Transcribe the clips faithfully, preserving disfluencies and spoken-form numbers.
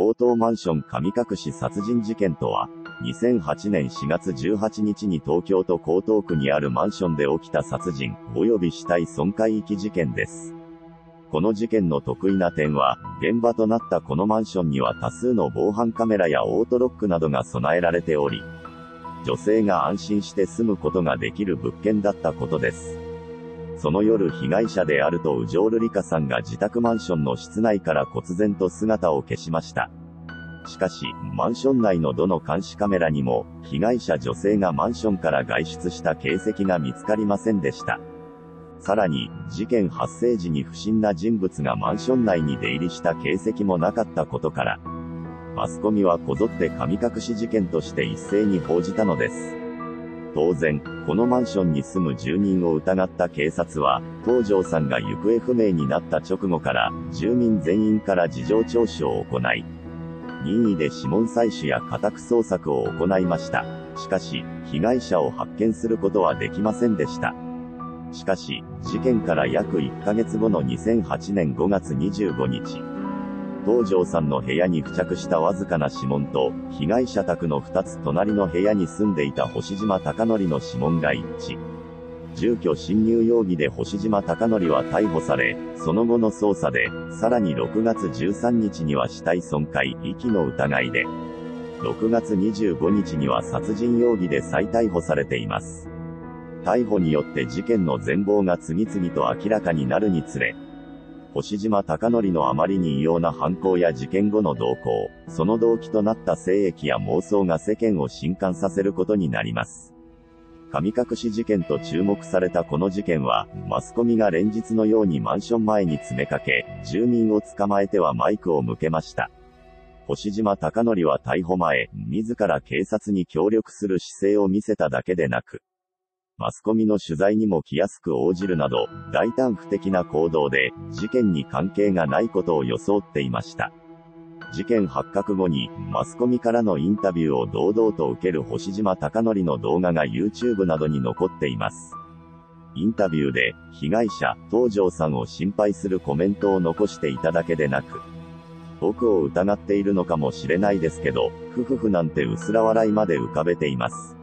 強盗マンション神隠し殺人事件とは、にせんはちねんしがつじゅうはちにちに東京都江東区にあるマンションで起きた殺人及び死体損壊遺棄事件です。この事件の特異な点は、現場となったこのマンションには多数の防犯カメラやオートロックなどが備えられており、女性が安心して住むことができる物件だったことです。その夜、被害者であるとウジョールリカさんが自宅マンションの室内から忽然と姿を消しました。しかし、マンション内のどの監視カメラにも、被害者女性がマンションから外出した形跡が見つかりませんでした。さらに、事件発生時に不審な人物がマンション内に出入りした形跡もなかったことから、マスコミはこぞって神隠し事件として一斉に報じたのです。当然、このマンションに住む住人を疑った警察は、東條さんが行方不明になった直後から、住民全員から事情聴取を行い、任意で指紋採取や家宅捜索を行いました。しかし、被害者を発見することはできませんでした。しかし、事件から約いっかげつごのにせんはちねんごがつにじゅうごにち、東條さんの部屋に付着したわずかな指紋と、被害者宅のふたつ隣の部屋に住んでいた星島貴則の指紋が一致。住居侵入容疑で星島貴則は逮捕され、その後の捜査で、さらにろくがつじゅうさんにちには死体損壊遺棄の疑いで、ろくがつにじゅうごにちには殺人容疑で再逮捕されています。逮捕によって事件の全貌が次々と明らかになるにつれ、星島貴則のあまりに異様な犯行や事件後の動向、その動機となった精液や妄想が世間を震撼させることになります。神隠し事件と注目されたこの事件は、マスコミが連日のようにマンション前に詰めかけ、住民を捕まえてはマイクを向けました。星島貴則は逮捕前、自ら警察に協力する姿勢を見せただけでなく、マスコミの取材にも気安く応じるなど、大胆不敵な行動で、事件に関係がないことを装っていました。事件発覚後に、マスコミからのインタビューを堂々と受ける星島貴則の動画が ユーチューブ などに残っています。インタビューで、被害者、東條さんを心配するコメントを残していただけでなく、僕を疑っているのかもしれないですけど、ふふふなんて薄ら笑いまで浮かべています。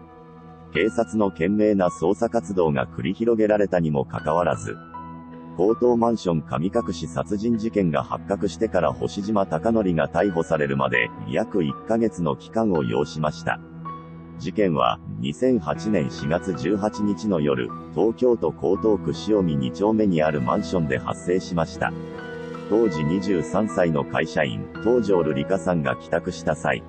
警察の懸命な捜査活動が繰り広げられたにもかかわらず、強盗マンション神隠し殺人事件が発覚してから星島貴則が逮捕されるまで約いっかげつの期間を要しました。事件はにせんはちねんしがつじゅうはちにちの夜、東京都江東区潮見にちょうめにあるマンションで発生しました。当時にじゅうさんさいの会社員、東條瑠璃香さんが帰宅した際、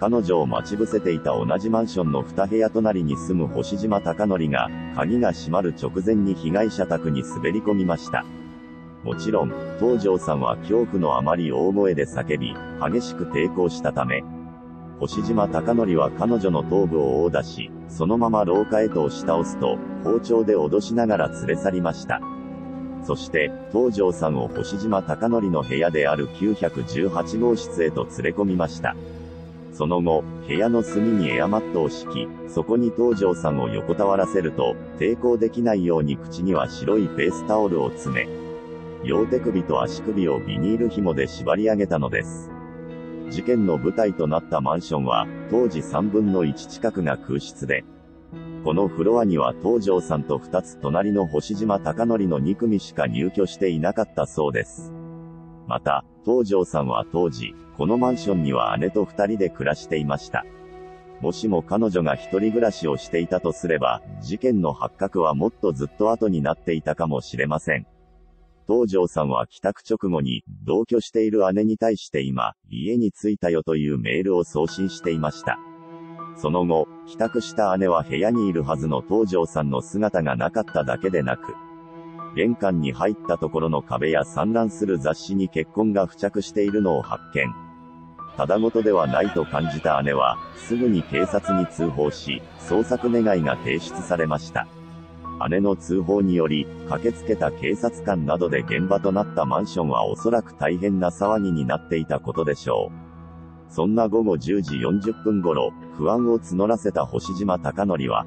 彼女を待ち伏せていた同じマンションのにへや隣に住む星島貴則が、鍵が閉まる直前に被害者宅に滑り込みました。もちろん、東條さんは恐怖のあまり大声で叫び、激しく抵抗したため、星島貴則は彼女の頭部を殴打し、そのまま廊下へと押し倒すと、包丁で脅しながら連れ去りました。そして、東條さんを星島貴則の部屋であるきゅうひゃくじゅうはちごうしつへと連れ込みました。その後、部屋の隅にエアマットを敷き、そこに東條さんを横たわらせると、抵抗できないように口には白いフェイスタオルを詰め、両手首と足首をビニール紐で縛り上げたのです。事件の舞台となったマンションは、当時さんぶんのいち近くが空室で、このフロアには東條さんとふたつ隣の星島貴則のにくみしか入居していなかったそうです。また、東條さんは当時、このマンションには姉とふたりで暮らしていました。もしも彼女が一人暮らしをしていたとすれば、事件の発覚はもっとずっと後になっていたかもしれません。東條さんは帰宅直後に、同居している姉に対して今、家に着いたよというメールを送信していました。その後、帰宅した姉は部屋にいるはずの東條さんの姿がなかっただけでなく、玄関に入ったところの壁や散乱する雑誌に血痕が付着しているのを発見。ただ事ではないと感じた姉は、すぐに警察に通報し、捜索願が提出されました。姉の通報により、駆けつけた警察官などで現場となったマンションはおそらく大変な騒ぎになっていたことでしょう。そんな午後じゅうじよんじゅっぷん頃、不安を募らせた星島貴則は、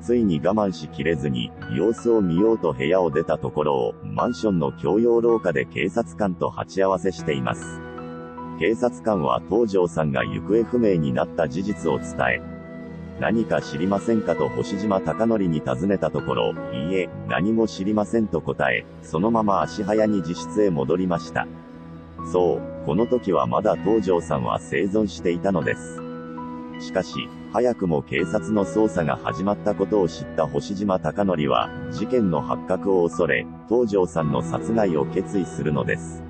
ついに我慢しきれずに、様子を見ようと部屋を出たところを、マンションの共用廊下で警察官と鉢合わせしています。警察官は東條さんが行方不明になった事実を伝え、何か知りませんかと星島貴則に尋ねたところ、いいえ、何も知りませんと答え、そのまま足早に自室へ戻りました。そう、この時はまだ東條さんは生存していたのです。しかし、早くも警察の捜査が始まったことを知った星島貴則は、事件の発覚を恐れ、東條さんの殺害を決意するのです。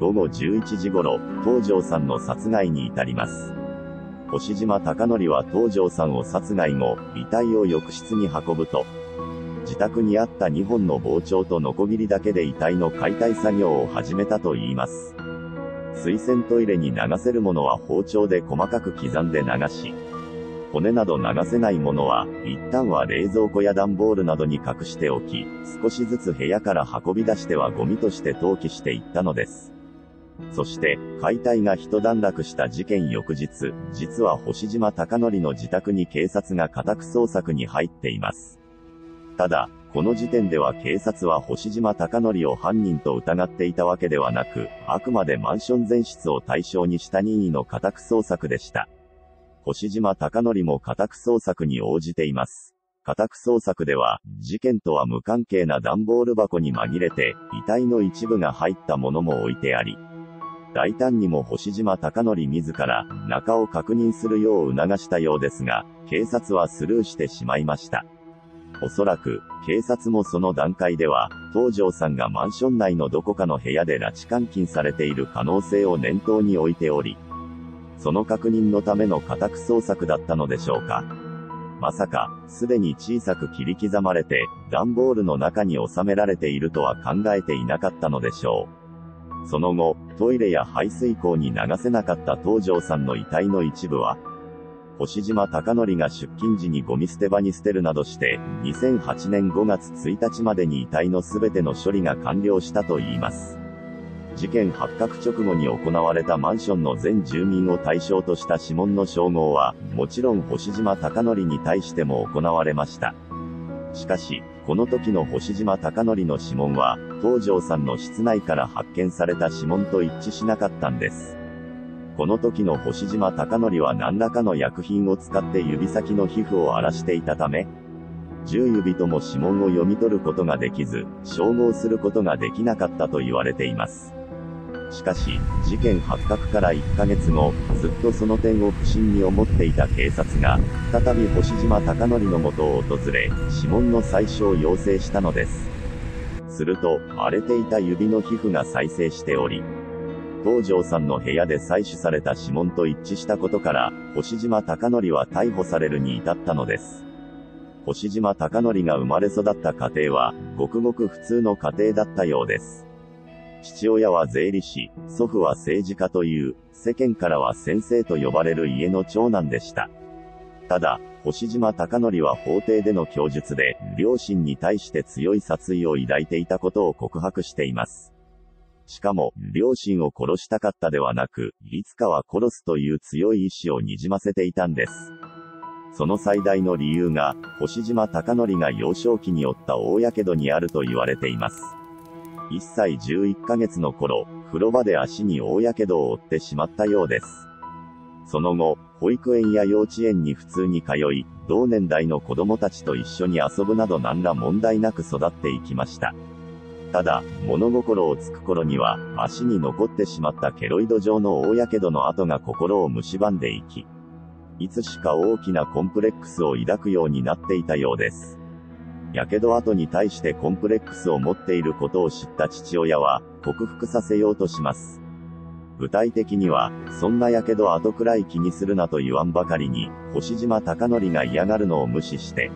午後じゅういちじ頃、東條さんの殺害に至ります。星島貴則は東條さんを殺害後、遺体を浴室に運ぶと、自宅にあったにほんの包丁とノコギリだけで遺体の解体作業を始めたといいます。水洗トイレに流せるものは包丁で細かく刻んで流し、骨など流せないものは、一旦は冷蔵庫や段ボールなどに隠しておき、少しずつ部屋から運び出してはゴミとして投棄していったのです。そして、解体が一段落した事件翌日、実は星島貴則の自宅に警察が家宅捜索に入っています。ただ、この時点では警察は星島貴則を犯人と疑っていたわけではなく、あくまでマンション全室を対象にした任意の家宅捜索でした。星島貴則も家宅捜索に応じています。家宅捜索では、事件とは無関係な段ボール箱に紛れて、遺体の一部が入ったものも置いてあり、大胆にも星島貴則自ら、中を確認するよう促したようですが、警察はスルーしてしまいました。おそらく、警察もその段階では、東條さんがマンション内のどこかの部屋で拉致監禁されている可能性を念頭に置いており、その確認のための家宅捜索だったのでしょうか。まさか、すでに小さく切り刻まれて、段ボールの中に収められているとは考えていなかったのでしょう。その後、トイレや排水溝に流せなかった東條さんの遺体の一部は、星島貴則が出勤時にゴミ捨て場に捨てるなどして、にせんはちねんごがつついたちまでに遺体のすべての処理が完了したといいます。事件発覚直後に行われたマンションの全住民を対象とした指紋の照合は、もちろん星島貴則に対しても行われました。しかし、この時の星島貴則の指紋は、東條さんの室内から発見された指紋と一致しなかったんです。この時の星島貴則は何らかの薬品を使って指先の皮膚を荒らしていたため、じゅうゆびとも指紋を読み取ることができず、照合することができなかったと言われています。しかし、事件発覚からいっかげつご、ずっとその点を不審に思っていた警察が、再び星島貴則の元を訪れ、指紋の採取を要請したのです。すると、荒れていた指の皮膚が再生しており、東條さんの部屋で採取された指紋と一致したことから、星島貴則は逮捕されるに至ったのです。星島貴則が生まれ育った家庭は、ごくごく普通の家庭だったようです。父親は税理士、祖父は政治家という、世間からは先生と呼ばれる家の長男でした。ただ、星島貴則は法廷での供述で、両親に対して強い殺意を抱いていたことを告白しています。しかも、両親を殺したかったではなく、いつかは殺すという強い意志をにじませていたんです。その最大の理由が、星島貴則が幼少期に負った大やけどにあると言われています。いっさいじゅういっかげつの頃、風呂場で足に大やけどを負ってしまったようです。その後、保育園や幼稚園に普通に通い、同年代の子供たちと一緒に遊ぶなど何ら問題なく育っていきました。ただ、物心をつく頃には、足に残ってしまったケロイド状の大やけどの跡が心を蝕んでいき、いつしか大きなコンプレックスを抱くようになっていたようです。やけど跡に対してコンプレックスを持っていることを知った父親は、克服させようとします。具体的には、そんなやけど跡くらい気にするなと言わんばかりに、星島貴則が嫌がるのを無視して、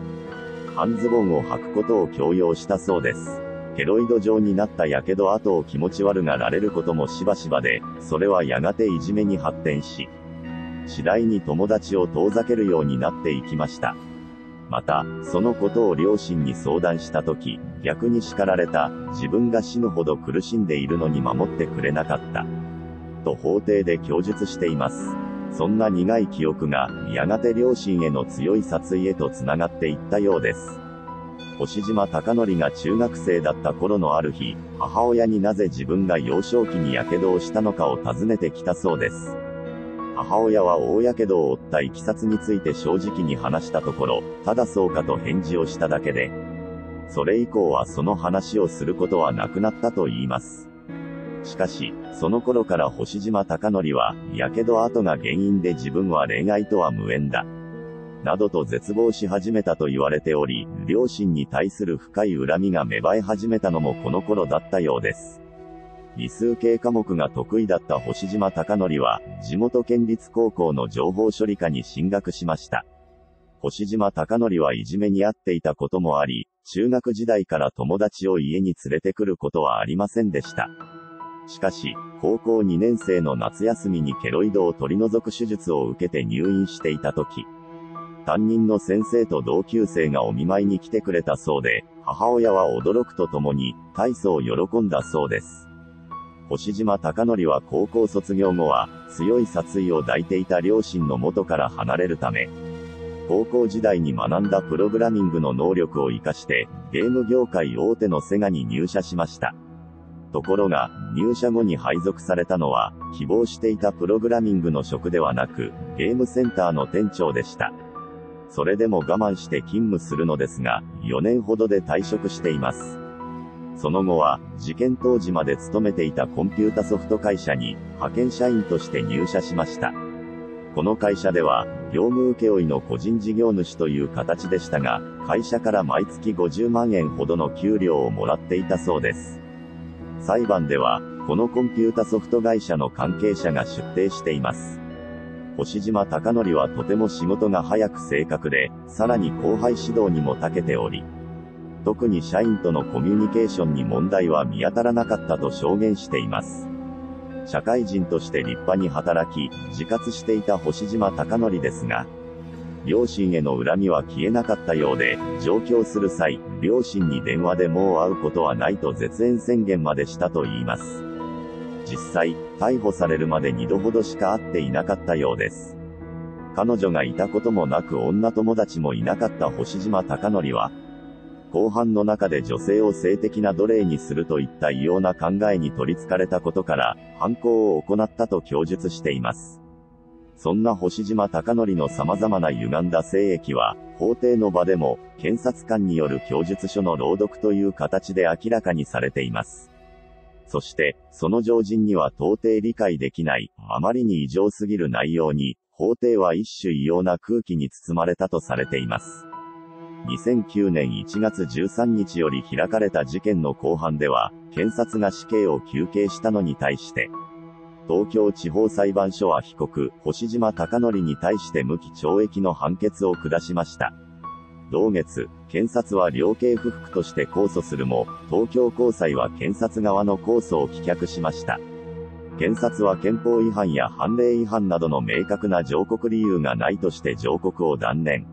半ズボンを履くことを強要したそうです。ケロイド状になったやけど跡を気持ち悪がられることもしばしばで、それはやがていじめに発展し、次第に友達を遠ざけるようになっていきました。また、そのことを両親に相談したとき、逆に叱られた、自分が死ぬほど苦しんでいるのに守ってくれなかった。と法廷で供述しています。そんな苦い記憶が、やがて両親への強い殺意へと繋がっていったようです。星島貴則が中学生だった頃のある日、母親になぜ自分が幼少期に火傷をしたのかを尋ねてきたそうです。母親は大火傷を負った経緯について正直に話したところ、ただそうかと返事をしただけで、それ以降はその話をすることはなくなったと言います。しかし、その頃から星島貴則は、火傷跡が原因で自分は恋愛とは無縁だ。などと絶望し始めたと言われており、両親に対する深い恨みが芽生え始めたのもこの頃だったようです。理数系科目が得意だった星島貴則は、地元県立高校の情報処理科に進学しました。星島貴則はいじめに遭っていたこともあり、中学時代から友達を家に連れてくることはありませんでした。しかし、高校にねん生の夏休みにケロイドを取り除く手術を受けて入院していたとき、担任の先生と同級生がお見舞いに来てくれたそうで、母親は驚くとともに、大層喜んだそうです。星島貴則は高校卒業後は、強い殺意を抱いていた両親の元から離れるため、高校時代に学んだプログラミングの能力を活かして、ゲーム業界大手のセガに入社しました。ところが、入社後に配属されたのは、希望していたプログラミングの職ではなく、ゲームセンターの店長でした。それでも我慢して勤務するのですが、よねんほどで退職しています。その後は、事件当時まで勤めていたコンピュータソフト会社に、派遣社員として入社しました。この会社では、業務請負の個人事業主という形でしたが、会社から毎月ごじゅうまんえんほどの給料をもらっていたそうです。裁判では、このコンピュータソフト会社の関係者が出廷しています。星島貴則はとても仕事が早く正確で、さらに後輩指導にも長けており、特に社員とのコミュニケーションに問題は見当たらなかったと証言しています。社会人として立派に働き、自活していた星島貴則ですが、両親への恨みは消えなかったようで、上京する際、両親に電話でもう会うことはないと絶縁宣言までしたと言います。実際、逮捕されるまでにどほどしか会っていなかったようです。彼女がいたこともなく女友達もいなかった星島貴則は、後半の中で女性を性的な奴隷にするといった異様な考えに取り憑かれたことから、犯行を行ったと供述しています。そんな星島貴則の様々な歪んだ性癖は、法廷の場でも、検察官による供述書の朗読という形で明らかにされています。そして、その常人には到底理解できない、あまりに異常すぎる内容に、法廷は一種異様な空気に包まれたとされています。にせんきゅうねんいちがつじゅうさんにちより開かれた事件の公判では、検察が死刑を求刑したのに対して、東京地方裁判所は被告、星島貴則に対して無期懲役の判決を下しました。同月、検察は量刑不服として控訴するも、東京高裁は検察側の控訴を棄却しました。検察は憲法違反や判例違反などの明確な上告理由がないとして上告を断念。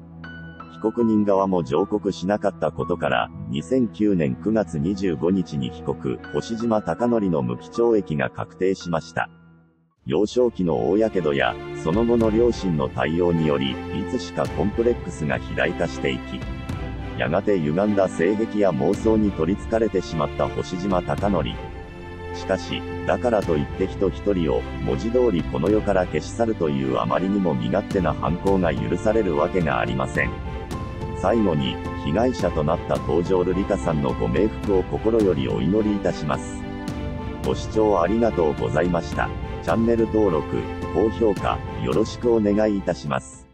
被告人側も上告しなかったことから、にせんきゅうねんくがつにじゅうごにちに被告、星島貴則の無期懲役が確定しました。幼少期の大やけどや、その後の両親の対応により、いつしかコンプレックスが肥大化していき、やがて歪んだ性癖や妄想に取り憑かれてしまった星島貴則。しかし、だからといって人一人を、文字通りこの世から消し去るというあまりにも身勝手な犯行が許されるわけがありません。最後に、被害者となった東條瑠璃佳さんのご冥福を心よりお祈りいたします。ご視聴ありがとうございました。チャンネル登録、高評価、よろしくお願いいたします。